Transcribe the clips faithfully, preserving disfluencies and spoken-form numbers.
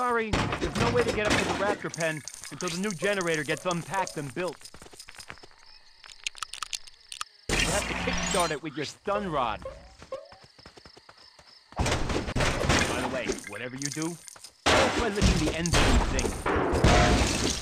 sorry, there's no way to get up to the raptor pen until the new generator gets unpacked and built. You'll have to kickstart it with your stun rod. By the way, whatever you do, don't try licking the ends of these things.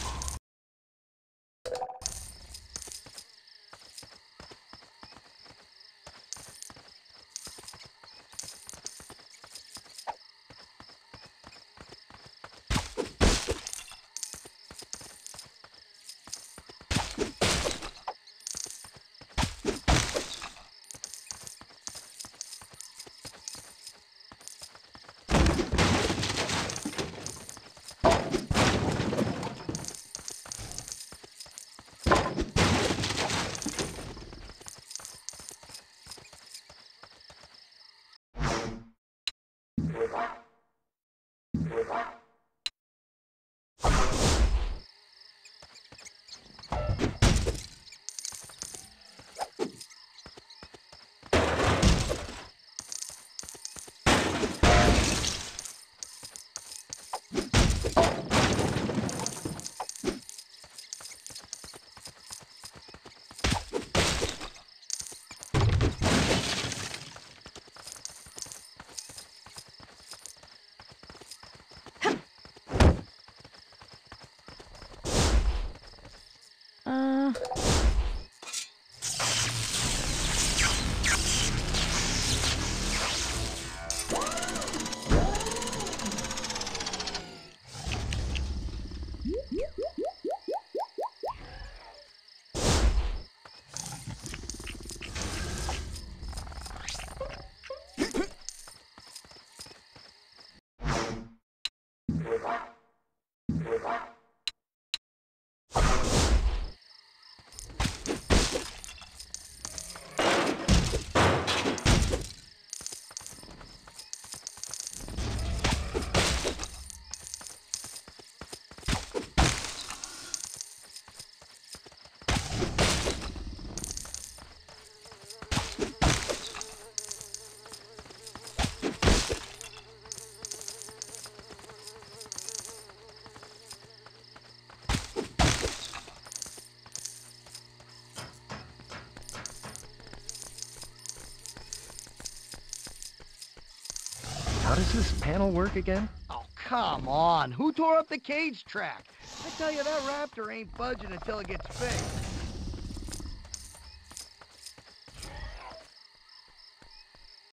Does this panel work again? Oh, come on. Who tore up the cage track? I tell you, that raptor ain't budging until it gets fixed.